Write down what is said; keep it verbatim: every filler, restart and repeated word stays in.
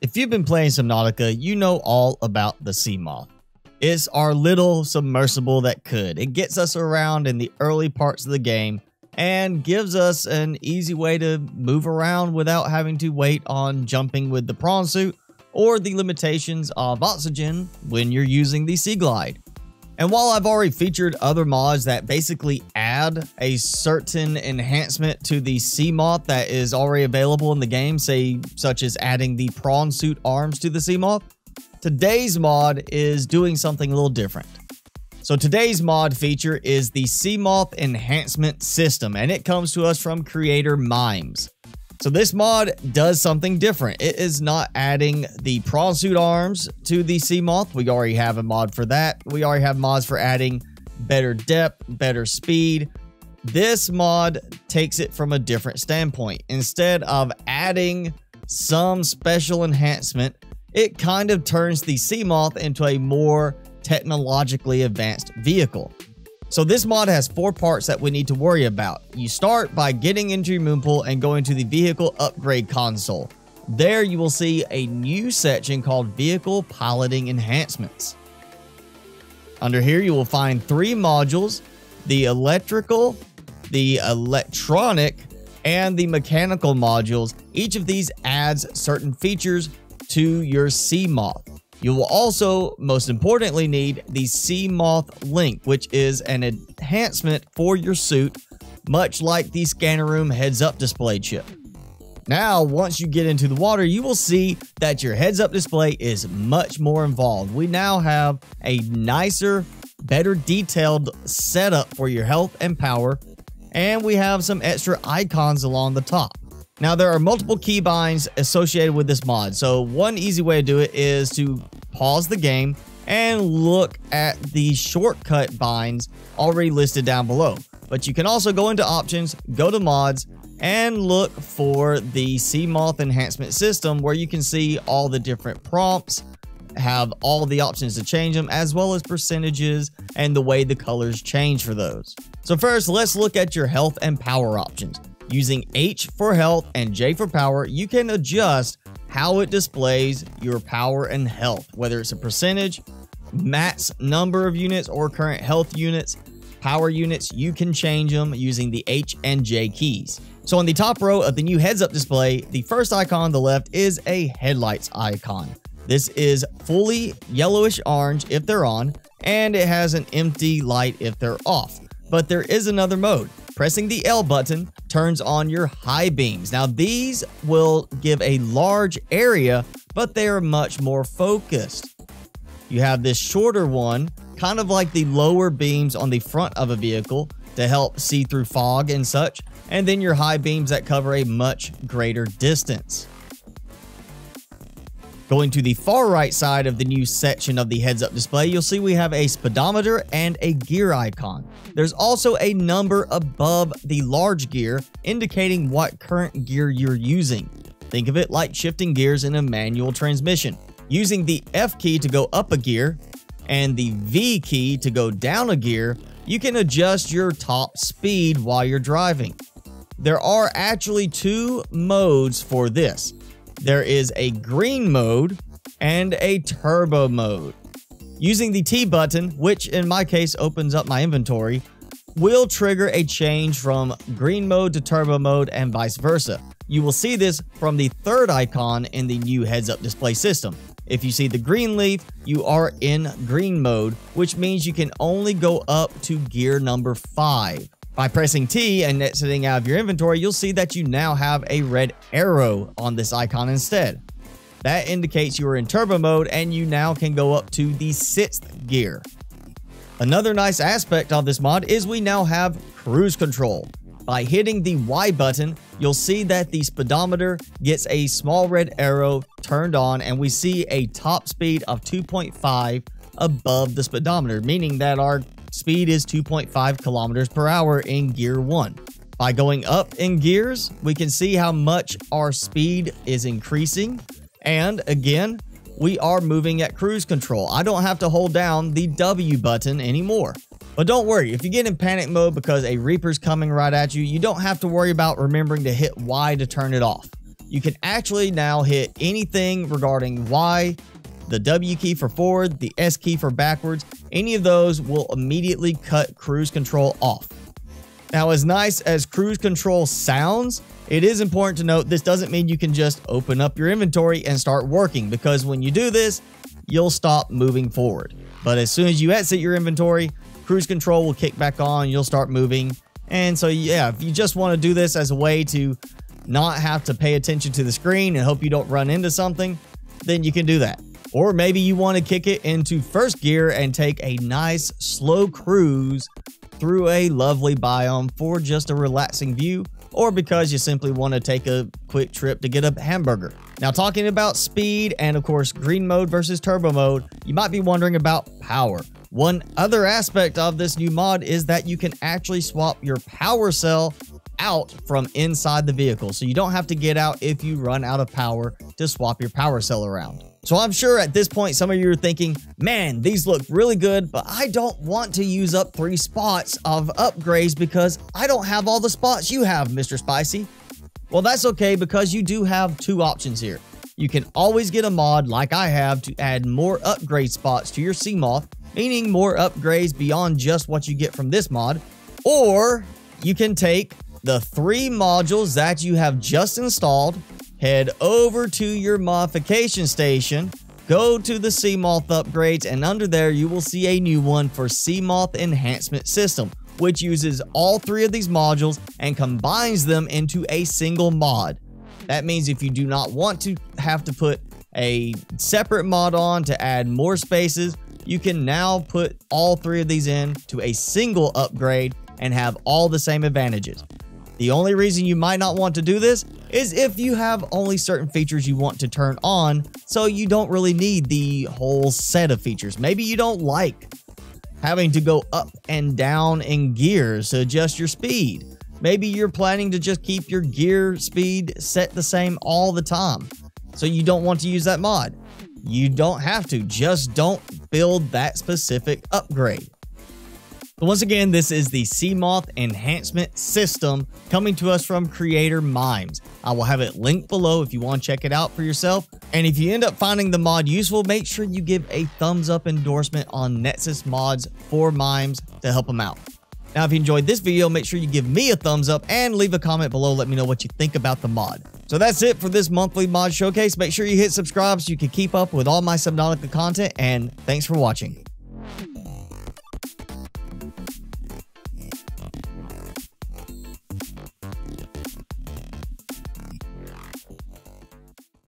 If you've been playing Subnautica, you know all about the Seamoth. It's our little submersible that could. It gets us around in the early parts of the game and gives us an easy way to move around without having to wait on jumping with the Prawn Suit or the limitations of oxygen when you're using the Seaglide. And while I've already featured other mods that basically add a certain enhancement to the Seamoth that is already available in the game, say such as adding the Prawn Suit arms to the Seamoth, today's mod is doing something a little different. So today's mod feature is the Seamoth Enhancement System, and it comes to us from creator Mimes. So this mod does something different. It is not adding the Prawn Suit arms to the Seamoth. We already have a mod for that. We already have mods for adding better depth, better speed. This mod takes it from a different standpoint. Instead of adding some special enhancement, it kind of turns the Seamoth into a more technologically advanced vehicle. So this mod has four parts that we need to worry about. You start by getting into your Moonpool and going to the Vehicle Upgrade Console. There you will see a new section called Vehicle Piloting Enhancements. Under here you will find three modules, the electrical, the electronic, and the mechanical modules. Each of these adds certain features to your Seamoth. You will also, most importantly, need the Seamoth Link, which is an enhancement for your suit, much like the Scanner Room Heads Up Display chip. Now, once you get into the water, you will see that your Heads Up Display is much more involved. We now have a nicer, better detailed setup for your health and power, and we have some extra icons along the top. Now, there are multiple keybinds associated with this mod, so one easy way to do it is to pause the game and look at the shortcut binds already listed down below. But you can also go into options, go to mods, and look for the Seamoth Enhancement System, where you can see all the different prompts, have all the options to change them, as well as percentages and the way the colors change for those. So first, let's look at your health and power options. Using H for health and J for power, you can adjust how it displays your power and health, whether it's a percentage, max number of units, or current health units. Power units, you can change them using the H and J keys. So on the top row of the new heads-up display, the first icon on the left is a headlights icon. This is fully yellowish orange if they're on, and it has an empty light if they're off. But there is another mode. Pressing the L button turns on your high beams. Now these will give a large area, but they are much more focused. You have this shorter one, kind of like the lower beams on the front of a vehicle to help see through fog and such, and then your high beams that cover a much greater distance. Going to the far right side of the new section of the heads-up display, you'll see we have a speedometer and a gear icon. There's also a number above the large gear indicating what current gear you're using. Think of it like shifting gears in a manual transmission. Using the F key to go up a gear and the V key to go down a gear, you can adjust your top speed while you're driving. There are actually two modes for this. There is a green mode and a turbo mode. Using the T button, which in my case opens up my inventory, will trigger a change from green mode to turbo mode and vice versa. You will see this from the third icon in the new heads-up display system. If you see the green leaf, you are in green mode, which means you can only go up to gear number five. By pressing T and exiting out of your inventory, you'll see that you now have a red arrow on this icon instead. That indicates you are in turbo mode and you now can go up to the sixth gear. Another nice aspect of this mod is we now have cruise control. By hitting the Y button, you'll see that the speedometer gets a small red arrow turned on and we see a top speed of two point five above the speedometer, meaning that our speed is two point five kilometers per hour in gear one. By going up in gears, we can see how much our speed is increasing. And again, we are moving at cruise control. I don't have to hold down the W button anymore. But don't worry, if you get in panic mode because a Reaper's coming right at you, you don't have to worry about remembering to hit Y to turn it off. you can actually now hit anything regarding Y, the W key for forward, the S key for backwards. Any of those will immediately cut cruise control off. Now, as nice as cruise control sounds, it is important to note this doesn't mean you can just open up your inventory and start working, because when you do this, you'll stop moving forward. But as soon as you exit your inventory, cruise control will kick back on, you'll start moving. And so, yeah, if you just want to do this as a way to not have to pay attention to the screen and hope you don't run into something, then you can do that. Or maybe you want to kick it into first gear and take a nice slow cruise through a lovely biome for just a relaxing view, or because you simply want to take a quick trip to get a hamburger. Now, talking about speed and of course green mode versus turbo mode, you might be wondering about power. One other aspect of this new mod is that you can actually swap your power cell out from inside the vehicle, so you don't have to get out if you run out of power to swap your power cell around. So I'm sure at this point some of you are thinking, man, these look really good, but I don't want to use up three spots of upgrades because I don't have all the spots you have, Mister Spicy. Well, that's okay, because you do have two options here. You can always get a mod like I have to add more upgrade spots to your Seamoth, meaning more upgrades beyond just what you get from this mod. Or you can take the three modules that you have just installed, head over to your modification station, go to the Seamoth upgrades, and under there you will see a new one for Seamoth Enhancement System, which uses all three of these modules and combines them into a single mod. That means if you do not want to have to put a separate mod on to add more spaces, you can now put all three of these in to a single upgrade and have all the same advantages. The only reason you might not want to do this is if you have only certain features you want to turn on, so you don't really need the whole set of features. Maybe you don't like having to go up and down in gears to adjust your speed. Maybe you're planning to just keep your gear speed set the same all the time, so you don't want to use that mod. You don't have to, just don't build that specific upgrade. But once again, this is the Seamoth Enhancement System coming to us from creator Mimes. I will have it linked below if you want to check it out for yourself. And if you end up finding the mod useful, make sure you give a thumbs up endorsement on Nexus mods for Mimes to help them out. Now, if you enjoyed this video, make sure you give me a thumbs up and leave a comment below. Let me know what you think about the mod. So that's it for this monthly mod showcase. Make sure you hit subscribe so you can keep up with all my Subnautica content, and thanks for watching.